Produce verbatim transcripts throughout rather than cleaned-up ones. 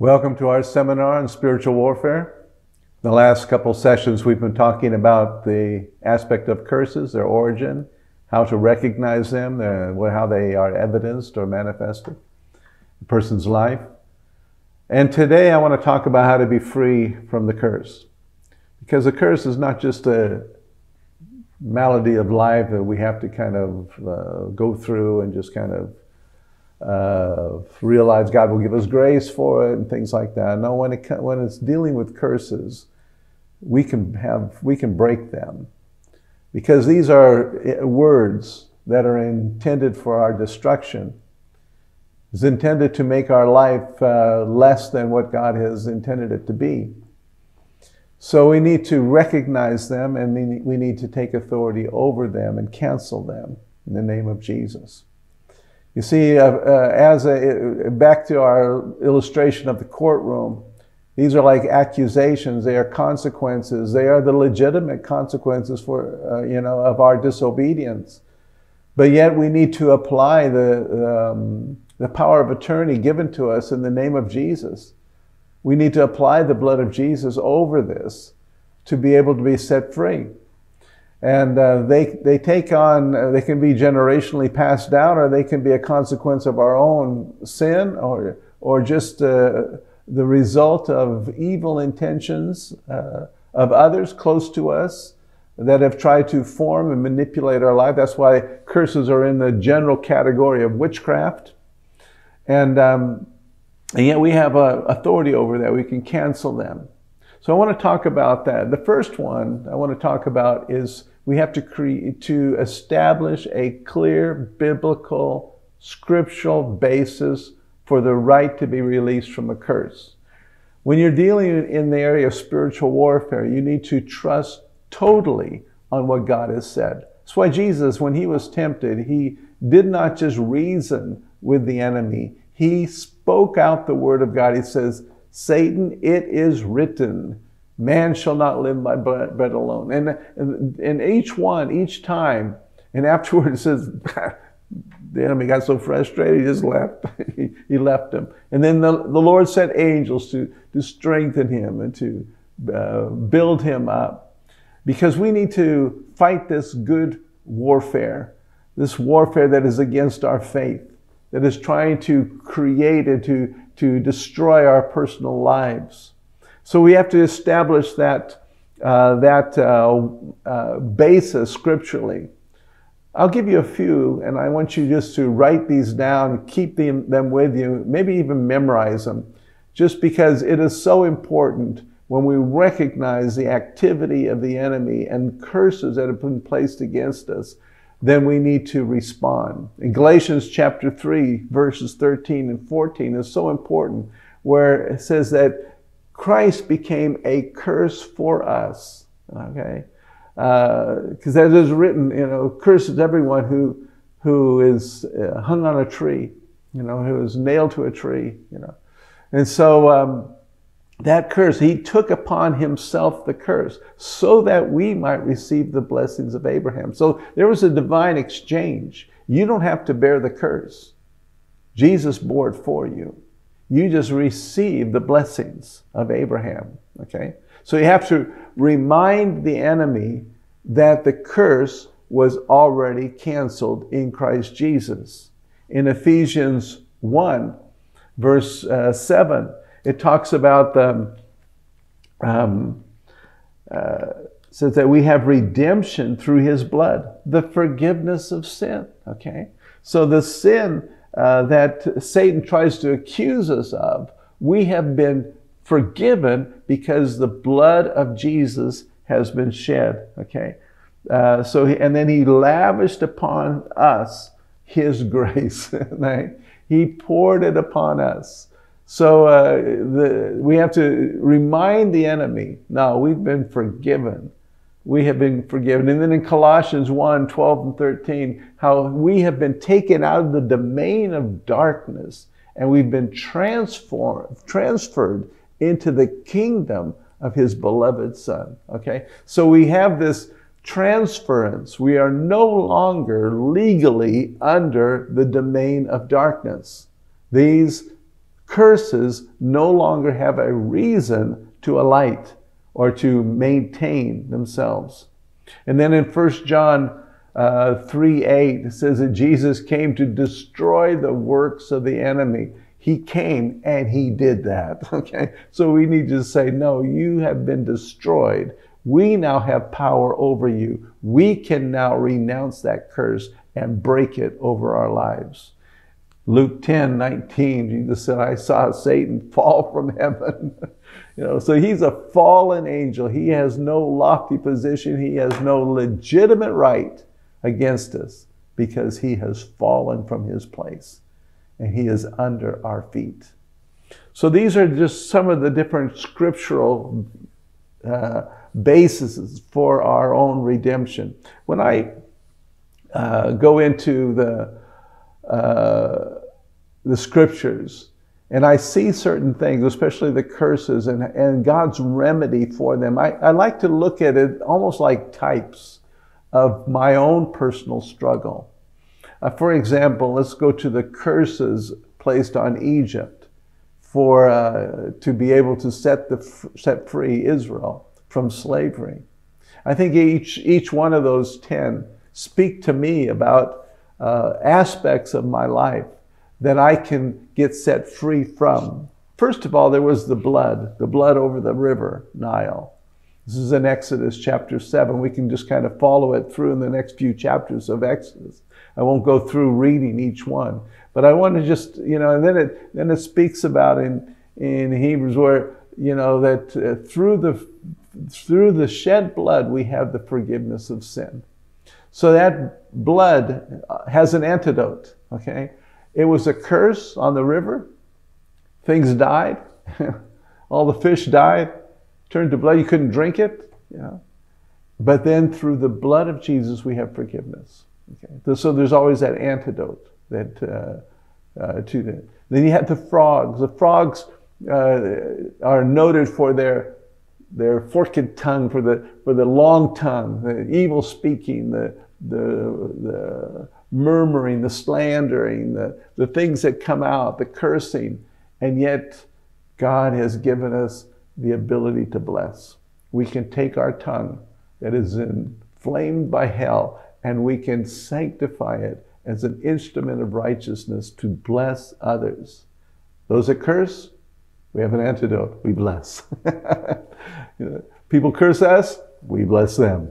Welcome to our seminar on spiritual warfare. The last couple sessions we've been talking about the aspect of curses, their origin, how to recognize them, how they are evidenced or manifested in a person's life. And today I want to talk about how to be free from the curse. Because the curse is not just a malady of life that we have to kind of uh, go through and just kind of Uh, realize God will give us grace for it and things like that. No, when it when it's dealing with curses, we can have we can break them, because these are words that are intended for our destruction. It's intended to make our life uh, less than what God has intended it to be. So we need to recognize them, and we need to take authority over them and cancel them in the name of Jesus. You see, uh, uh, as a, uh, back to our illustration of the courtroom, these are like accusations. They are consequences. They are the legitimate consequences for, uh, you know, of our disobedience. But yet we need to apply the, um, the power of attorney given to us in the name of Jesus. We need to apply the blood of Jesus over this to be able to be set free. And uh, they, they take on, uh, they can be generationally passed down, or they can be a consequence of our own sin, or, or just uh, the result of evil intentions uh, of others close to us that have tried to form and manipulate our life. That's why curses are in the general category of witchcraft. And, um, and yet we have uh, authority over that. We can cancel them. So I want to talk about that. The first one I want to talk about is we have to create, to establish a clear biblical, scriptural basis for the right to be released from a curse. When you're dealing in the area of spiritual warfare, you need to trust totally on what God has said. That's why Jesus, when he was tempted, he did not just reason with the enemy. He spoke out the word of God. He says, "Satan, it is written, man shall not live by bread alone." And, and, and each one, each time, and afterwards it says, the enemy got so frustrated, he just left. he, he left him. And then the, the Lord sent angels to, to strengthen him and to uh, build him up. Because we need to fight this good warfare, this warfare that is against our faith, that is trying to create and to to destroy our personal lives. So we have to establish that, uh, that uh, uh, basis scripturally. I'll give you a few, and I want you just to write these down, keep them, them with you, maybe even memorize them, just because it is so important when we recognize the activity of the enemy and curses that have been placed against us, then we need to respond. In Galatians chapter three, verses thirteen and fourteen is so important, where it says that Christ became a curse for us, okay? Because uh, as is written, you know, curses everyone who, who is uh, hung on a tree, you know, who is nailed to a tree, you know. And so um, that curse, he took upon himself the curse so that we might receive the blessings of Abraham. So there was a divine exchange. You don't have to bear the curse. Jesus bore it for you. You just receive the blessings of Abraham, okay? So you have to remind the enemy that the curse was already canceled in Christ Jesus. In Ephesians one, verse uh, seven, it talks about the, um, uh, says that we have redemption through his blood, the forgiveness of sin, okay? So the sin uh, that Satan tries to accuse us of, we have been forgiven because the blood of Jesus has been shed, okay? Uh, so, he, and then he lavished upon us his grace, right? He poured it upon us. So uh, the, we have to remind the enemy, no, we've been forgiven. We have been forgiven. And then in Colossians one, twelve and thirteen, how we have been taken out of the domain of darkness and we've been transformed, transferred into the kingdom of his beloved son, okay? So we have this transference. We are no longer legally under the domain of darkness. These curses no longer have a reason to alight or to maintain themselves. And then in First John uh, three eight, it says that Jesus came to destroy the works of the enemy. He came and he did that, okay? So we need to say, no, you have been destroyed. We now have power over you. We can now renounce that curse and break it over our lives. Luke ten nineteen, Jesus said, I saw Satan fall from heaven. You know, so he's a fallen angel. He has no lofty position. He has no legitimate right against us because he has fallen from his place and he is under our feet. So these are just some of the different scriptural uh, bases for our own redemption. When I uh, go into the Uh, the scriptures, and I see certain things, especially the curses and, and God's remedy for them, I, I like to look at it almost like types of my own personal struggle. Uh, for example, let's go to the curses placed on Egypt for uh, to be able to set, the, set free Israel from slavery. I think each, each one of those ten speak to me about Uh, aspects of my life that I can get set free from. First of all, there was the blood, the blood over the river Nile. This is in Exodus chapter seven. We can just kind of follow it through in the next few chapters of Exodus. I won't go through reading each one, but I want to just, you know, and then it, then it speaks about in, in Hebrews where, you know, that uh, through the, through the shed blood, we have the forgiveness of sin. So that blood has an antidote, okay? It was a curse on the river. Things died. All the fish died, turned to blood. You couldn't drink it, you know? But then through the blood of Jesus, we have forgiveness. Okay? So there's always that antidote that, uh, uh, to that. Then you had the frogs. The frogs uh, are noted for their their forked tongue, for the, for the long tongue, the evil speaking, the, the, the murmuring, the slandering, the, the things that come out, the cursing. And yet God has given us the ability to bless. We can take our tongue that is inflamed by hell and we can sanctify it as an instrument of righteousness to bless others. Those that curse, we have an antidote, we bless. You know, people curse us, we bless them.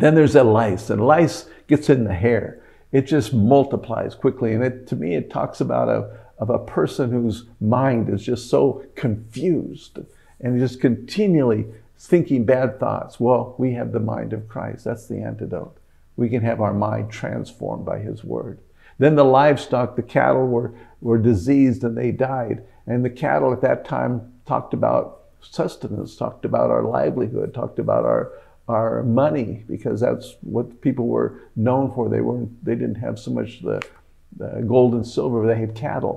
Then there's the lice, and lice gets in the hair. It just multiplies quickly, and it, to me it talks about a, of a person whose mind is just so confused and just continually thinking bad thoughts. Well, we have the mind of Christ, that's the antidote. We can have our mind transformed by his word. Then the livestock, the cattle were, were diseased and they died. And the cattle at that time talked about sustenance, talked about our livelihood, talked about our, our money, because that's what people were known for. They weren't, they didn't have so much the, the gold and silver, they had cattle.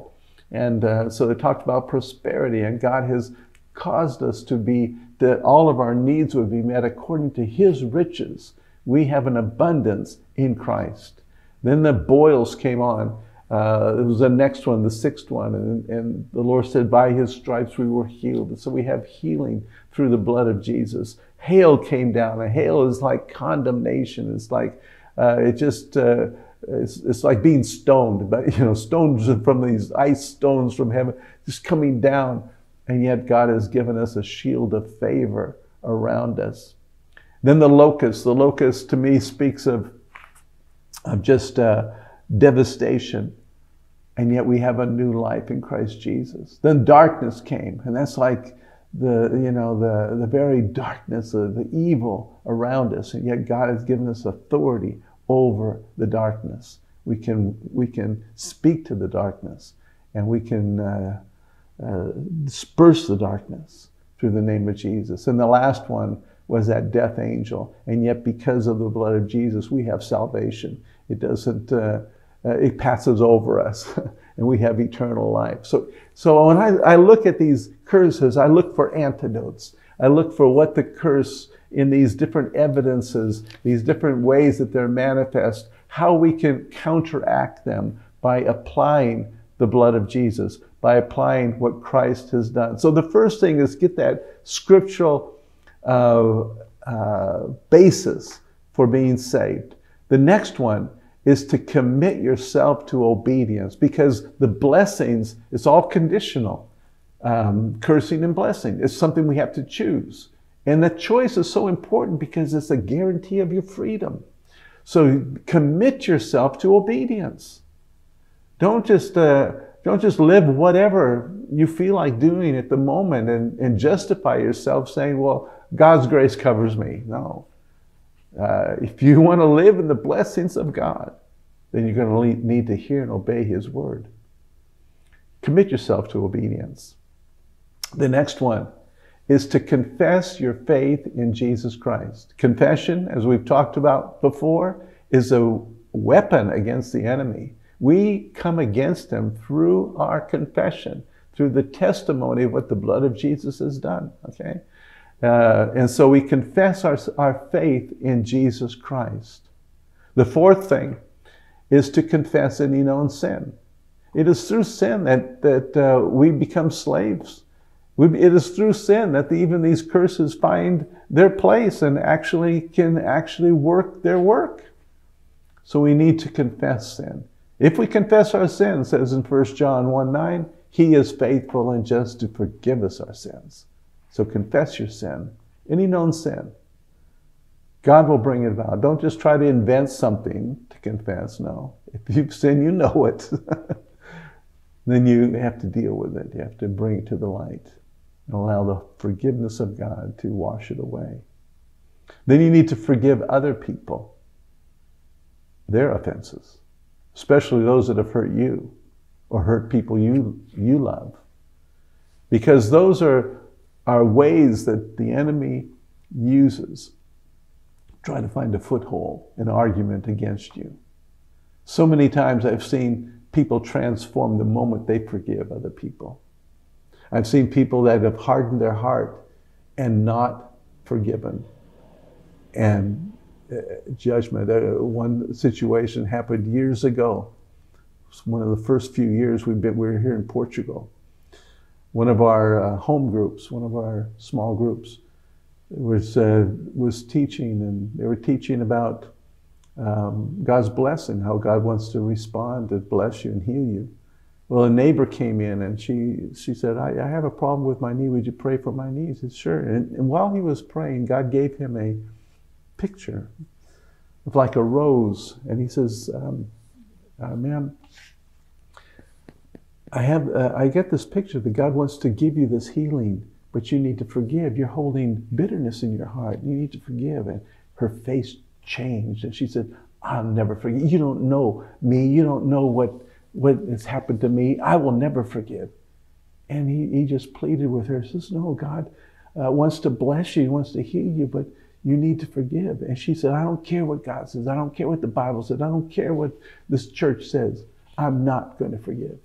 And uh, so they talked about prosperity, and God has caused us to be, that all of our needs would be met according to his riches. We have an abundance in Christ. Then the boils came on. Uh, it was the next one, the sixth one, and, and the Lord said, by his stripes we were healed. And so we have healing through the blood of Jesus. Hail came down, and hail is like condemnation. It's like, uh, it just, uh, it's, it's like being stoned, but you know, stones from these ice stones from heaven, just coming down. And yet God has given us a shield of favor around us. Then the locust, the locust to me speaks of, of just, uh, devastation, and yet we have a new life in Christ Jesus. Then darkness came, and that's like the, you know, the, the very darkness of the evil around us, and yet God has given us authority over the darkness. We can, we can speak to the darkness, and we can uh, uh, disperse the darkness through the name of Jesus. And the last one was that death angel, and yet because of the blood of Jesus, we have salvation. It doesn't, uh, uh, it passes over us and we have eternal life. So, so when I, I look at these curses, I look for antidotes. I look for what the curse in these different evidences, these different ways that they're manifest, how we can counteract them by applying the blood of Jesus, by applying what Christ has done. So the first thing is get that scriptural uh, uh, basis for being saved. The next one is to commit yourself to obedience, because the blessings, it's all conditional. Um, cursing and blessing. It's something we have to choose. And the choice is so important because it's a guarantee of your freedom. So commit yourself to obedience. Don't just, uh, don't just live whatever you feel like doing at the moment and, and justify yourself saying, well, God's grace covers me. No. Uh, if you want to live in the blessings of God, then you're going to need to hear and obey His word. Commit yourself to obedience. The next one is to confess your faith in Jesus Christ. Confession, as we've talked about before, is a weapon against the enemy. We come against him through our confession, through the testimony of what the blood of Jesus has done, okay? Uh, and so we confess our, our faith in Jesus Christ. The fourth thing is to confess any known sin. It is through sin that, that uh, we become slaves. We, it is through sin that the, even these curses find their place and actually can actually work their work. So we need to confess sin. If we confess our sins, it says in First John one nine, He is faithful and just to forgive us our sins. So confess your sin, any known sin. God will bring it about. Don't just try to invent something to confess. No, if you've sinned, you know it. Then you have to deal with it. You have to bring it to the light and allow the forgiveness of God to wash it away. Then you need to forgive other people their offenses, especially those that have hurt you or hurt people you, you love. Because those are, are ways that the enemy uses, try to find a foothold, an argument against you. So many times I've seen people transform the moment they forgive other people. I've seen people that have hardened their heart and not forgiven. And uh, judgment, uh, one situation happened years ago. It was one of the first few years we've been, we were here in Portugal. One of our uh, home groups, one of our small groups was, uh, was teaching, and they were teaching about Um, God's blessing, how God wants to respond to bless you and heal you. Well, a neighbor came in and she, she said, I, I have a problem with my knee. Would you pray for my knee? He said, sure. And, and while he was praying, God gave him a picture of like a rose. And he says, um, uh, ma'am, I have, uh, I get this picture that God wants to give you this healing, but you need to forgive. You're holding bitterness in your heart. You need to forgive. And her face changed, and she said, I'll never forgive. You don't know me. You don't know what, what has happened to me. I will never forgive. And he, he just pleaded with her. He says, no, God uh, wants to bless you. He wants to heal you, but you need to forgive. And she said, I don't care what God says. I don't care what the Bible says. I don't care what this church says. I'm not going to forgive.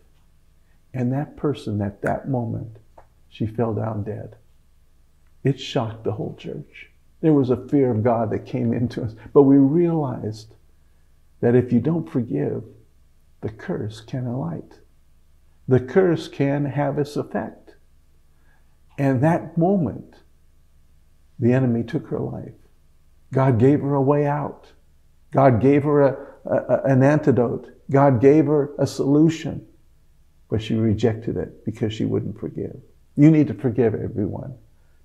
And that person, at that moment, she fell down dead. It shocked the whole church. There was a fear of God that came into us. But we realized that if you don't forgive, the curse can alight. The curse can have its effect. And that moment, the enemy took her life. God gave her a way out. God gave her a, a, an antidote. God gave her a solution. But she rejected it because she wouldn't forgive. You need to forgive everyone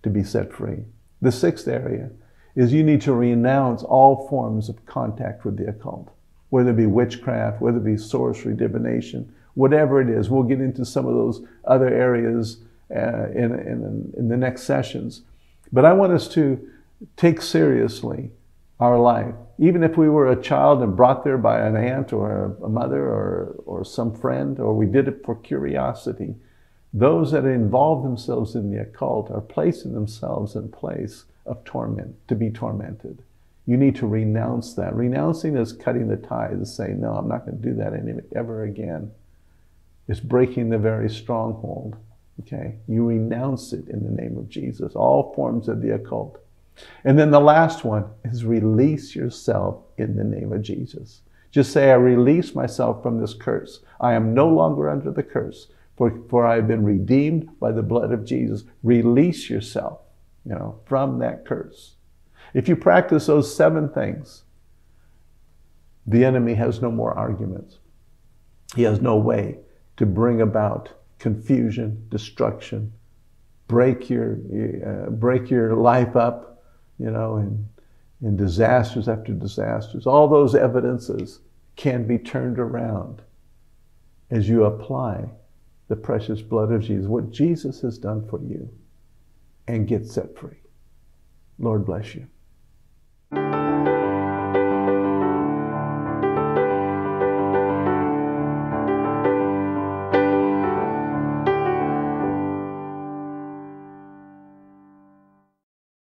to be set free. The sixth area is you need to renounce all forms of contact with the occult, whether it be witchcraft, whether it be sorcery, divination, whatever it is. We'll get into some of those other areas uh, in, in, in the next sessions. But I want us to take seriously our life. Even if we were a child and brought there by an aunt or a mother or, or some friend, or we did it for curiosity, those that involve themselves in the occult are placing themselves in place of torment, to be tormented. You need to renounce that. Renouncing is cutting the ties and saying, no, I'm not going to do that any, ever again. It's breaking the very stronghold. Okay? You renounce it in the name of Jesus, all forms of the occult. And then the last one is release yourself in the name of Jesus. Just say, I release myself from this curse. I am no longer under the curse. for, for I have been redeemed by the blood of Jesus. Release yourself, you know, from that curse. If you practice those seven things, the enemy has no more arguments. He has no way to bring about confusion, destruction, break your, uh, break your life up, you know, in, in disasters after disasters. All those evidences can be turned around as you apply the precious blood of Jesus, what Jesus has done for you, and get set free. Lord bless you.